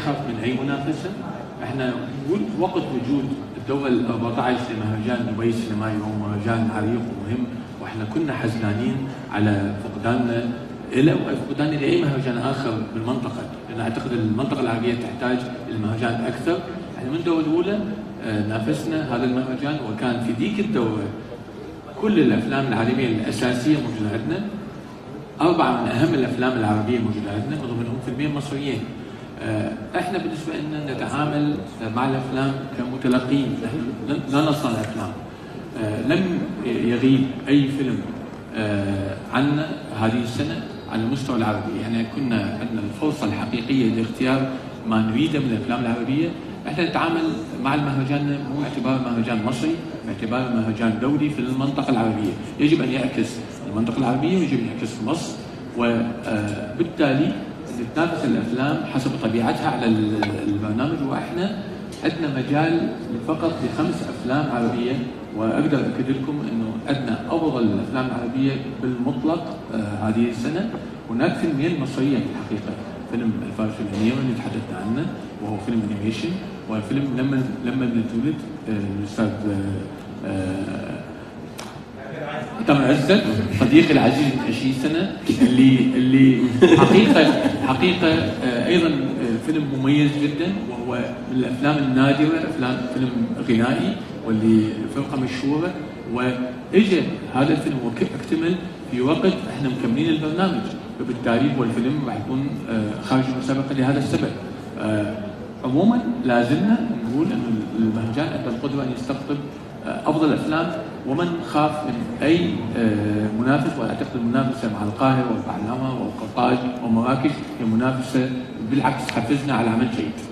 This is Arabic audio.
يخاف من اي منافسه. احنا وقت وجود الدول 14 لمهرجان دبي السينمائي وهو مهرجان عريق ومهم، واحنا كنا حزنانين على فقداننا الى وفقدان لاي مهرجان اخر بالمنطقه، لان اعتقد المنطقه العربيه تحتاج المهرجان اكثر. احنا من الدوله الاولى نافسنا هذا المهرجان، وكان في ذيك الدوره كل الافلام العالميه الاساسيه موجوده عندنا، 4 من اهم الافلام العربيه موجوده عندنا، من ضمنهم فيلمين مصريين. احنا بالنسبه لنا نتعامل مع الافلام كمتلقين، لا نصنع الافلام. لم يغيب اي فيلم عنا هذه السنه على المستوى العربي، يعني كنا عندنا الفرصه الحقيقيه لاختيار ما نريده من الافلام العربيه. احنا نتعامل مع المهرجان مو باعتباره مهرجان مصري، باعتباره مهرجان دولي في المنطقه العربيه، يجب ان يعكس المنطقه العربيه ويجب ان يعكس مصر، وبالتالي تتنافس الافلام حسب طبيعتها على البرنامج. واحنا عندنا مجال فقط ل5 افلام عربيه، واقدر اكد لكم انه عندنا افضل الافلام العربيه بالمطلق هذه السنه. هناك فيلمين مصريين في الحقيقه، فيلم الفارس الهنيوي اللي تحدثنا عنه وهو فيلم انيميشن، وفيلم لما بنتولد الاستاذ تامر عزت صديقي العزيز من 20 سنه اللي حقيقه ايضا فيلم مميز جدا، وهو من الافلام النادره، فيلم غنائي واللي فرقه مشهوره، واجى هذا الفيلم واكتمل في وقت احنا مكملين البرنامج، فبالتالي هو الفيلم راح يكون خارج المسابقه لهذا السبب. عموما لازلنا نقول انه المهرجان عنده القدره ان يستقطب افضل افلام، ومن خاف من اي منافس، واعتقد المنافسه مع القاهره والبعلمه والقرطاج ومراكش هي منافسه بالعكس حفزنا على عمل جيد.